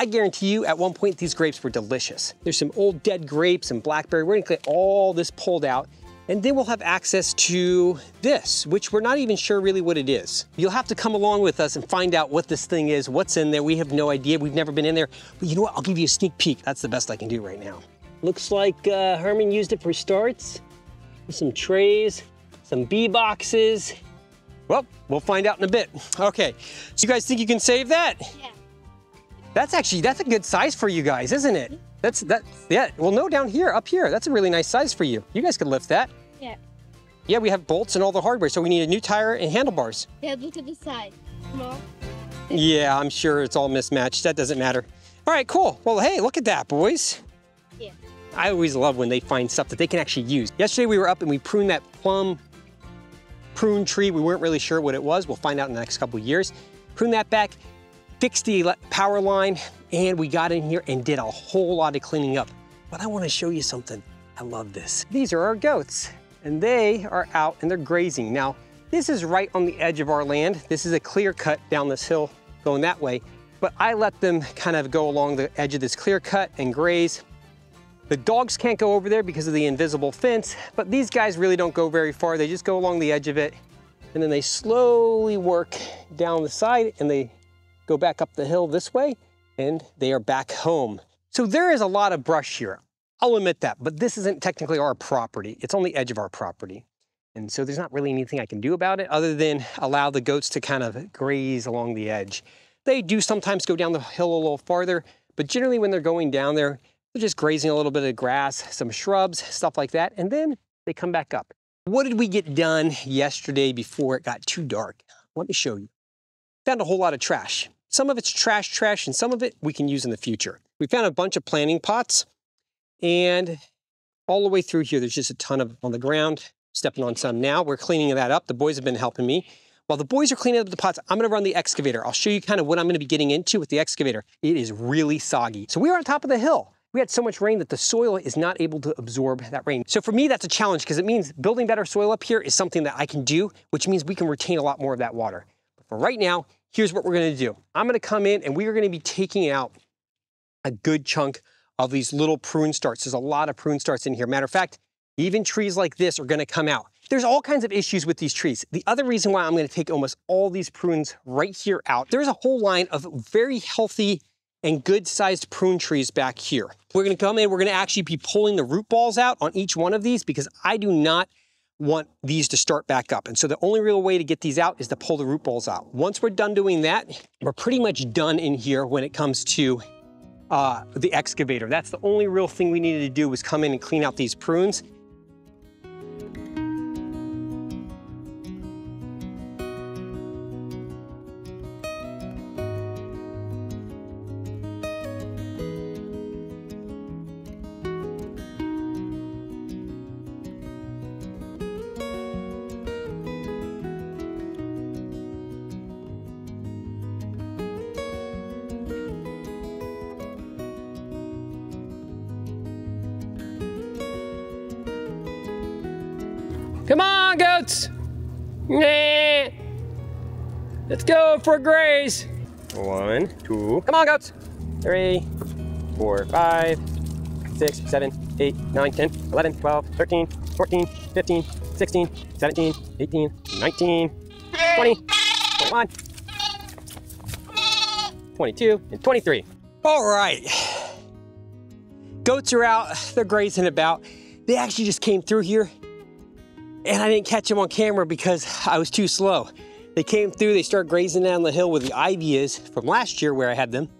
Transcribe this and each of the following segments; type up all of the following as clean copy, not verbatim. I guarantee you at one point these grapes were delicious. There's some old dead grapes and blackberry. We're gonna get all this pulled out and then we'll have access to this, which we're not even sure really what it is. You'll have to come along with us and find out what this thing is, what's in there. We have no idea, we've never been in there. But you know what, I'll give you a sneak peek. That's the best I can do right now. Looks like Herman used it for starts, some trays, some bee boxes. Well, we'll find out in a bit. Okay, so you guys think you can save that? Yeah. That's a good size for you guys, isn't it? Yeah, well, no, down here, up here. That's a really nice size for you. You guys could lift that. Yeah. Yeah, we have bolts and all the hardware, so we need a new tire and handlebars. Yeah, look at the side. Small. Yeah, I'm sure it's all mismatched. That doesn't matter. All right, cool. Well, hey, look at that, boys. Yeah. I always love when they find stuff that they can actually use. Yesterday we were up and we pruned that prune tree. We weren't really sure what it was. We'll find out in the next couple of years. Prune that back. Fixed the power line, and we got in here and did a whole lot of cleaning up. But I want to show you something. I love this. These are our goats, and they are out and they're grazing. Now, this is right on the edge of our land. This is a clear cut down this hill going that way, but I let them kind of go along the edge of this clear cut and graze. The dogs can't go over there because of the invisible fence, but these guys really don't go very far. They just go along the edge of it, and then they slowly work down the side, and they go back up the hill this way, and they are back home. So there is a lot of brush here. I'll admit that, but this isn't technically our property. It's on the edge of our property. And so there's not really anything I can do about it other than allow the goats to kind of graze along the edge. They do sometimes go down the hill a little farther, but generally when they're going down there, they're just grazing a little bit of grass, some shrubs, stuff like that, and then they come back up. What did we get done yesterday before it got too dark? Let me show you. Found a whole lot of trash. Some of it's trash, and some of it we can use in the future. We found a bunch of planting pots, and all the way through here, there's just a ton of on the ground, stepping on some now. We're cleaning that up. The boys have been helping me. While the boys are cleaning up the pots, I'm gonna run the excavator. I'll show you kind of what I'm gonna be getting into with the excavator. It is really soggy. So we were on top of the hill. We had so much rain that the soil is not able to absorb that rain. So for me, that's a challenge because it means building better soil up here is something that I can do, which means we can retain a lot more of that water. But for right now, here's what we're gonna do. I'm gonna come in and we are gonna be taking out a good chunk of these little prune starts. There's a lot of prune starts in here. Matter of fact, even trees like this are gonna come out. There's all kinds of issues with these trees. The other reason why I'm gonna take almost all these prunes right here out, there's a whole line of very healthy and good sized prune trees back here. We're gonna come in, we're gonna actually be pulling the root balls out on each one of these because I do not want these to start back up. And so the only real way to get these out is to pull the root balls out. Once we're done doing that, we're pretty much done in here when it comes to the excavator. That's the only real thing we needed to do was come in and clean out these prunes. Come on, goats! Nah. Let's go for a graze. 1, 2. Come on, goats! 3, 4, 5, 6, 7, 8, 9, 10, 11, 12, 13, 14, 15, 16, 17, 18, 19, 20, 21, 22, and 23. All right. Goats are out. They're grazing about. They actually just came through here. And I didn't catch them on camera because I was too slow. They came through, they started grazing down the hill where the ivy is from last year where I had them.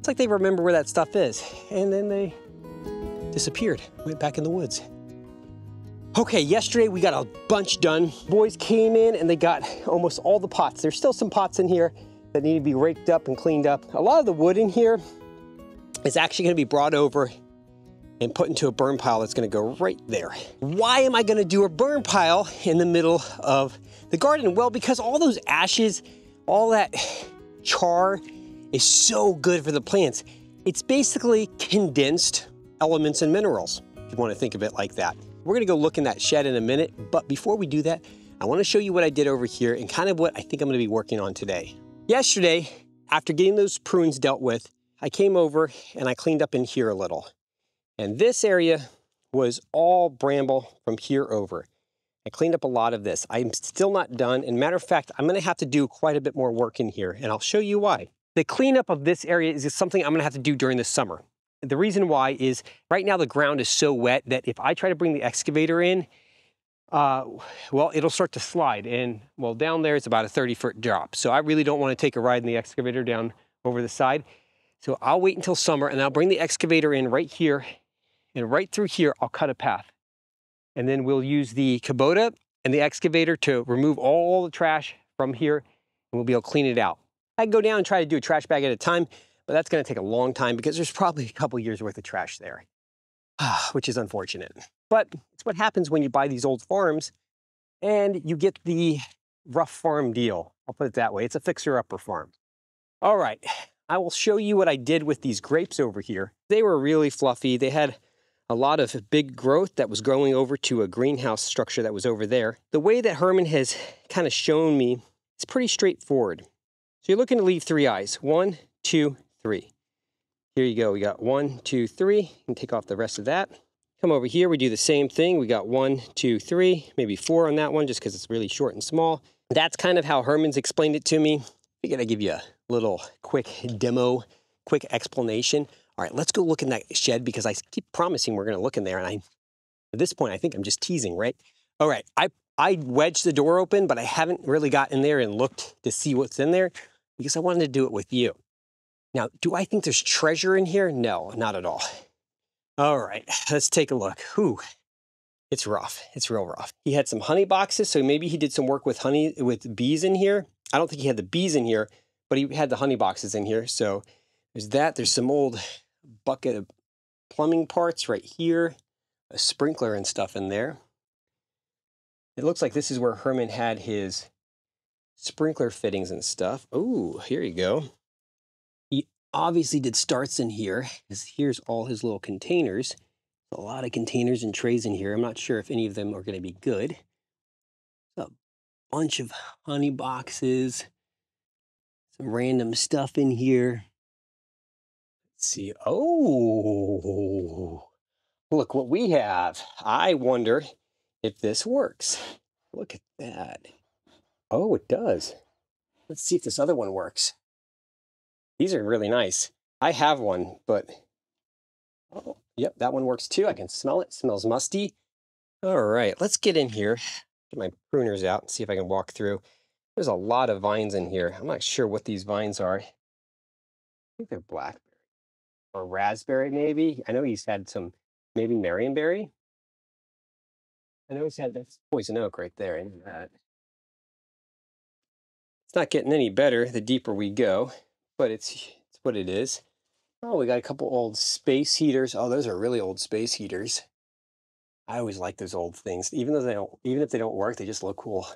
It's like they remember where that stuff is. And then they disappeared, went back in the woods. Okay, yesterday we got a bunch done. Boys came in and they got almost all the pots. There's still some pots in here that need to be raked up and cleaned up. A lot of the wood in here is actually gonna be brought over and put into a burn pile that's gonna go right there. Why am I gonna do a burn pile in the middle of the garden? Well, because all those ashes, all that char is so good for the plants. It's basically condensed elements and minerals, if you wanna think of it like that. We're gonna go look in that shed in a minute, but before we do that, I wanna show you what I did over here and kind of what I think I'm gonna be working on today. Yesterday, after getting those prunes dealt with, I came over and I cleaned up in here a little. And this area was all bramble from here over. I cleaned up a lot of this. I'm still not done. And matter of fact, I'm gonna have to do quite a bit more work in here, and I'll show you why. The cleanup of this area is something I'm gonna have to do during the summer. The reason why is right now the ground is so wet that if I try to bring the excavator in, well, it'll start to slide. And well, down there, it's about a 30-foot drop. So I really don't want to take a ride in the excavator down over the side. So I'll wait until summer and I'll bring the excavator in right here, and right through here, I'll cut a path. And then we'll use the Kubota and the excavator to remove all the trash from here, and we'll be able to clean it out. I can go down and try to do a trash bag at a time, but that's gonna take a long time because there's probably a couple years worth of trash there, which is unfortunate. But it's what happens when you buy these old farms and you get the rough farm deal. I'll put it that way. It's a fixer-upper farm. All right, I will show you what I did with these grapes over here. They were really fluffy. They had a lot of big growth that was growing over to a greenhouse structure that was over there. The way that Herman has kind of shown me, it's pretty straightforward. So you're looking to leave three eyes. One, two, three. Here you go, we got one, two, three, and take off the rest of that. Come over here, we do the same thing. We got one, two, three, maybe four on that one just because it's really short and small. That's kind of how Herman's explained it to me. I gotta give you a little quick demo, quick explanation. All right, let's go look in that shed because I keep promising we're gonna look in there, and at this point, I think I'm just teasing, right? All right, I wedged the door open, but I haven't really got in there and looked to see what's in there because I wanted to do it with you. Now, do I think there's treasure in here? No, not at all. All right, let's take a look. Whew, it's rough, it's real rough. He had some honey boxes, so maybe he did some work with honey, with bees in here. I don't think he had the bees in here, but he had the honey boxes in here. So there's that, there's some old bucket of plumbing parts right here, a sprinkler and stuff in there. It looks like this is where Herman had his sprinkler fittings and stuff. Ooh, here you go. Obviously did starts in here, because here's all his little containers. A lot of containers and trays in here. I'm not sure if any of them are going to be good. A bunch of honey boxes, some random stuff in here. Let's see. Oh, look what we have. I wonder if this works. Look at that. Oh, it does. Let's see if this other one works. These are really nice. I have one, but, oh, yep, that one works too. I can smell it. It smells musty. All right, let's get in here. Get my pruners out and see if I can walk through. There's a lot of vines in here. I'm not sure what these vines are. I think they're blackberry or raspberry, maybe. I know he's had some, maybe marionberry. I know he's had that poison oak right there. Isn't that? It's not getting any better the deeper we go. But it's what it is. Oh, we got a couple old space heaters. Oh, those are really old space heaters. I always like those old things. Even if they don't work, they just look cool.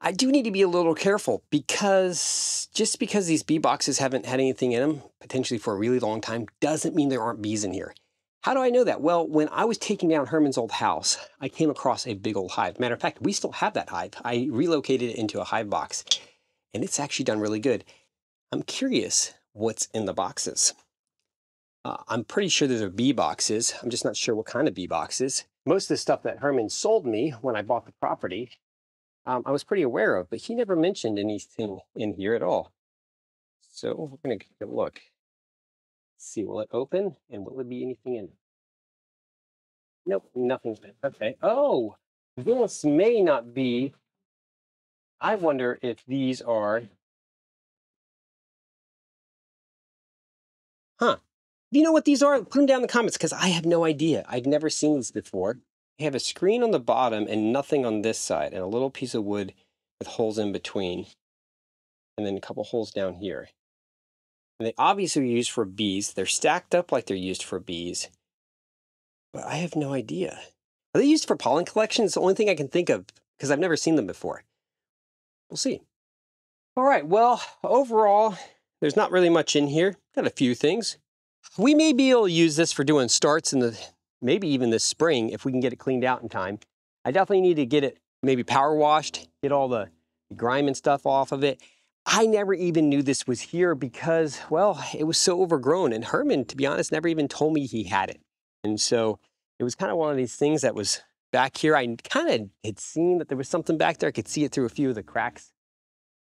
I do need to be a little careful because just because these bee boxes haven't had anything in them, potentially for a really long time, doesn't mean there aren't bees in here. How do I know that? Well, when I was taking down Herman's old house, I came across a big old hive. Matter of fact, we still have that hive. I relocated it into a hive box, and it's actually done really good. I'm curious what's in the boxes. I'm pretty sure those are bee boxes. I'm just not sure what kind of bee boxes. Most of the stuff that Herman sold me when I bought the property, I was pretty aware of, but he never mentioned anything in here at all. So we're gonna take a look. Let's see, will it open and will there be anything in it? Nope, nothing's been, okay. Oh, this may not be, I wonder if these are, huh. Do you know what these are? Put them down in the comments because I have no idea. I've never seen these before. They have a screen on the bottom and nothing on this side and a little piece of wood with holes in between and then a couple holes down here. And they obviously are used for bees. They're stacked up like they're used for bees. But I have no idea. Are they used for pollen collection? It's the only thing I can think of because I've never seen them before. We'll see. All right, well, overall, there's not really much in here. Got a few things. We may be able to use this for doing starts in the, maybe even this spring if we can get it cleaned out in time. I definitely need to get it maybe power washed, get all the grime and stuff off of it. I never even knew this was here because, well, it was so overgrown. And Herman, to be honest, never even told me he had it. And so it was kind of one of these things that was back here. I kind of had seen that there was something back there. I could see it through a few of the cracks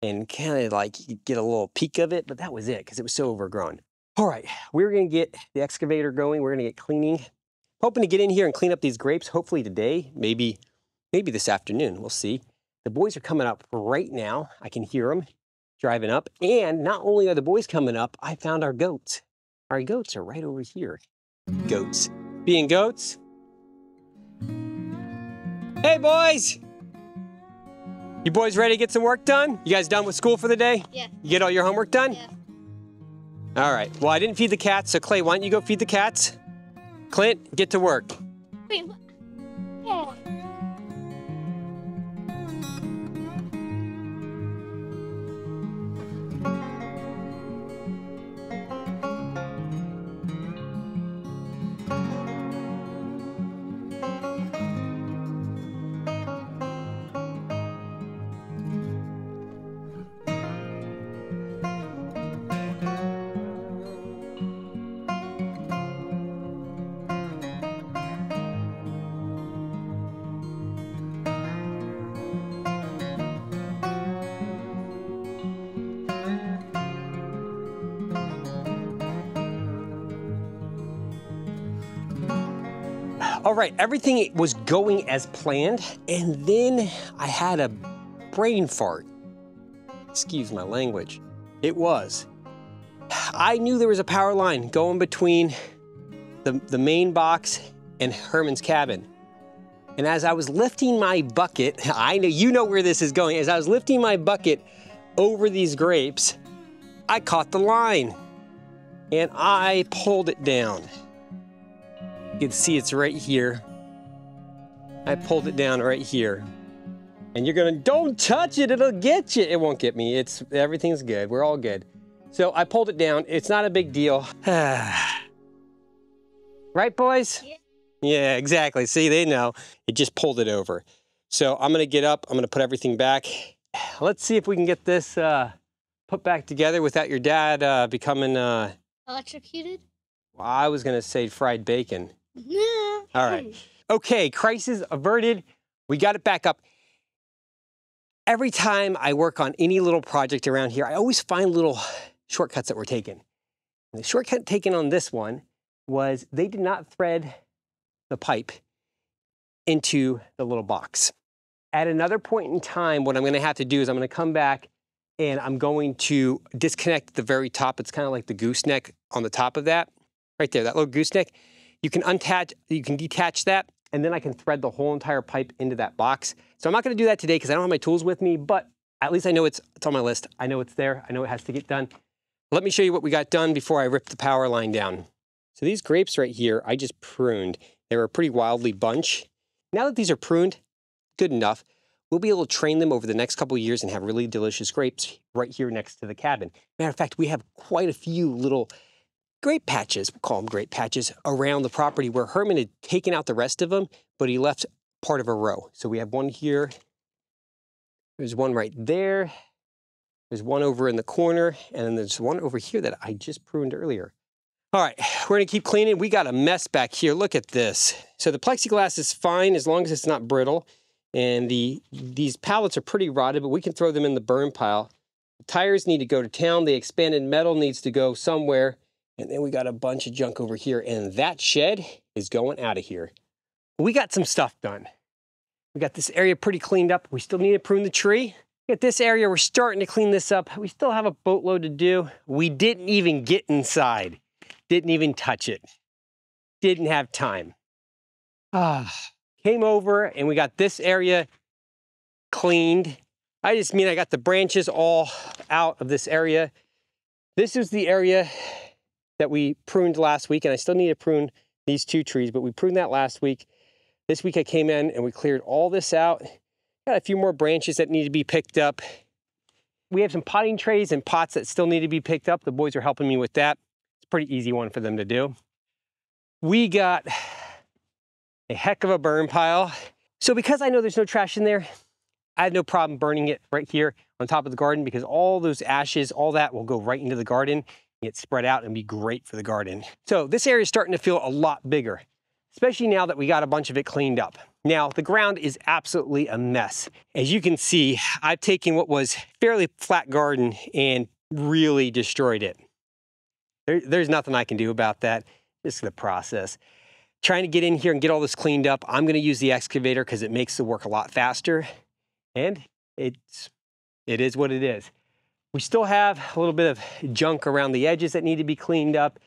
and kind of like get a little peek of it, but that was it because it was so overgrown. All right, we're going to get the excavator going. We're going to get cleaning. Hoping to get in here and clean up these grapes, hopefully today, maybe this afternoon. We'll see. The boys are coming up right now. I can hear them driving up. And not only are the boys coming up, I found our goats. Our goats are right over here. Goats. Being goats. Hey, boys. You boys ready to get some work done? You guys done with school for the day? Yeah. You get all your homework done? Yeah. All right. Well, I didn't feed the cats, so Clay, why don't you go feed the cats? Clint, get to work. Wait, what? Yeah. All right, everything was going as planned, and then I had a brain fart. Excuse my language. It was. I knew there was a power line going between the main box and Herman's cabin. And as I was lifting my bucket, I know you know where this is going. As I was lifting my bucket over these grapes, I caught the line and I pulled it down. You can see it's right here. I pulled it down right here. And you're gonna, don't touch it, it'll get you. It won't get me, it's, everything's good, we're all good. So I pulled it down, it's not a big deal. Right, boys? Yeah. Yeah, exactly, see, they know. It just pulled it over. So I'm gonna get up, I'm gonna put everything back. Let's see if we can get this put back together without your dad becoming... electrocuted? Well, I was gonna say fried bacon. Yeah. All right. Okay, crisis averted. We got it back up. Every time I work on any little project around here, I always find little shortcuts that were taken. And the shortcut taken on this one was they did not thread the pipe into the little box. At another point in time, what I'm gonna have to do is I'm gonna come back and I'm going to disconnect the very top. It's kind of like the gooseneck on the top of that. Right there, that little gooseneck. You can untouch, you can detach that, and then I can thread the whole entire pipe into that box. So I'm not gonna do that today because I don't have my tools with me, but at least I know it's on my list. I know it's there, I know it has to get done. Let me show you what we got done before I ripped the power line down. So these grapes right here, I just pruned. They were a pretty wildly bunch. Now that these are pruned, good enough, we'll be able to train them over the next couple of years and have really delicious grapes right here next to the cabin. Matter of fact, we have quite a few little grape patches, we'll call them grape patches, around the property where Herman had taken out the rest of them, but he left part of a row. So we have one here, there's one right there, there's one over in the corner, and then there's one over here that I just pruned earlier. All right, we're gonna keep cleaning. We got a mess back here, look at this. So the plexiglass is fine as long as it's not brittle, and these pallets are pretty rotted, but we can throw them in the burn pile. The tires need to go to town, the expanded metal needs to go somewhere, and then we got a bunch of junk over here, and that shed is going out of here. We got some stuff done. We got this area pretty cleaned up. We still need to prune the tree. We got this area, we're starting to clean this up. We still have a boatload to do. We didn't even get inside. Didn't even touch it. Didn't have time. Came over and we got this area cleaned. I just mean I got the branches all out of this area. This is the area that we pruned last week, and I still need to prune these two trees, but we pruned that last week. This week I came in and we cleared all this out. Got a few more branches that need to be picked up. We have some potting trays and pots that still need to be picked up. The boys are helping me with that. It's a pretty easy one for them to do. We got a heck of a burn pile. So because I know there's no trash in there, I had no problem burning it right here on top of the garden because all those ashes, all that will go right into the garden, get spread out and be great for the garden. So this area is starting to feel a lot bigger, especially now that we got a bunch of it cleaned up. Now, the ground is absolutely a mess. As you can see, I've taken what was fairly flat garden and really destroyed it. There's nothing I can do about that. This is the process. Trying to get in here and get all this cleaned up. I'm gonna use the excavator because it makes the work a lot faster. And it is what it is. We still have a little bit of junk around the edges that need to be cleaned up.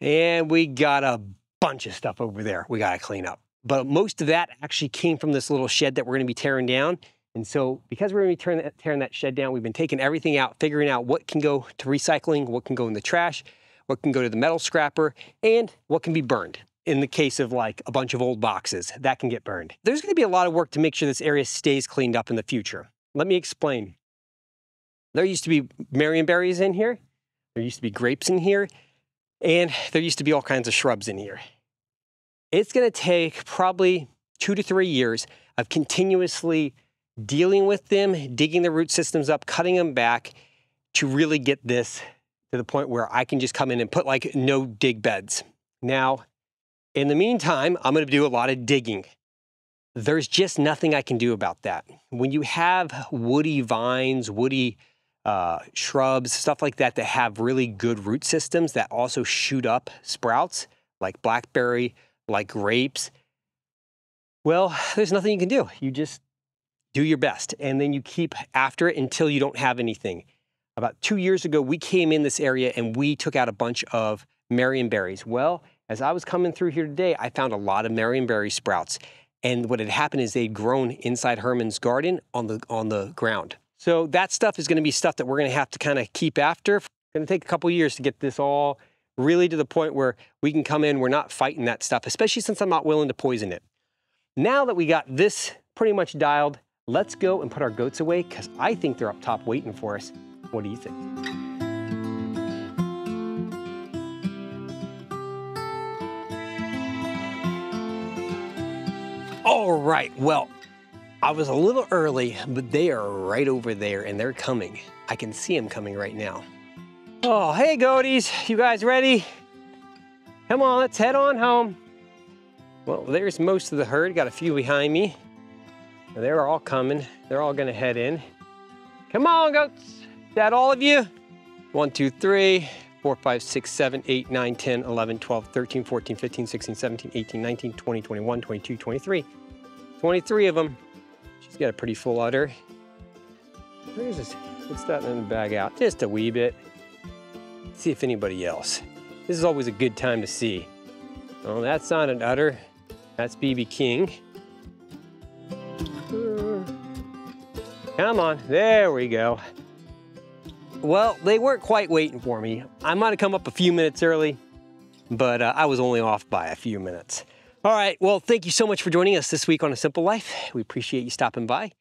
And we got a bunch of stuff over there we gotta clean up. But most of that actually came from this little shed that we're gonna be tearing down. And so because we're gonna be tearing that shed down, we've been taking everything out, figuring out what can go to recycling, what can go in the trash, what can go to the metal scrapper, and what can be burned. In the case of like a bunch of old boxes, that can get burned. There's gonna be a lot of work to make sure this area stays cleaned up in the future. Let me explain. There used to be marionberries in here, there used to be grapes in here, and there used to be all kinds of shrubs in here. It's gonna take probably 2 to 3 years of continuously dealing with them, digging the root systems up, cutting them back to really get this to the point where I can just come in and put like no dig beds. Now, in the meantime, I'm gonna do a lot of digging. There's just nothing I can do about that. When you have woody vines, woody shrubs, stuff like that, that have really good root systems that also shoot up sprouts like blackberry, like grapes. Well, there's nothing you can do. You just do your best and then you keep after it until you don't have anything. About 2 years ago, we came in this area and we took out a bunch of marionberries. Well, as I was coming through here today, I found a lot of marionberry sprouts. And what had happened is they'd grown inside Herman's garden on the ground. So that stuff is gonna be stuff that we're gonna have to kind of keep after. It's gonna take a couple years to get this all really to the point where we can come in, we're not fighting that stuff, especially since I'm not willing to poison it. Now that we got this pretty much dialed, let's go and put our goats away because I think they're up top waiting for us. What do you think? All right, well, I was a little early, but they are right over there and they're coming. I can see them coming right now. Oh, hey goaties, you guys ready? Come on, let's head on home. Well, there's most of the herd, got a few behind me. They're all coming, they're all gonna head in. Come on goats, is that all of you? 1, 2, 3, 4, 5, 6, 7, 8, 9, 10, 11, 12, 13, 14, 15, 16, 17, 18, 19, 20, 21, 22, 23 of them. She's got a pretty full udder. Where's this? Let's start in the bag out just a wee bit. Let's see if anybody else. This is always a good time to see. Oh, that's not an udder. That's BB King. Come on, there we go. Well, they weren't quite waiting for me. I might have come up a few minutes early, but I was only off by a few minutes. All right, well, thank you so much for joining us this week on A Simple Life. We appreciate you stopping by.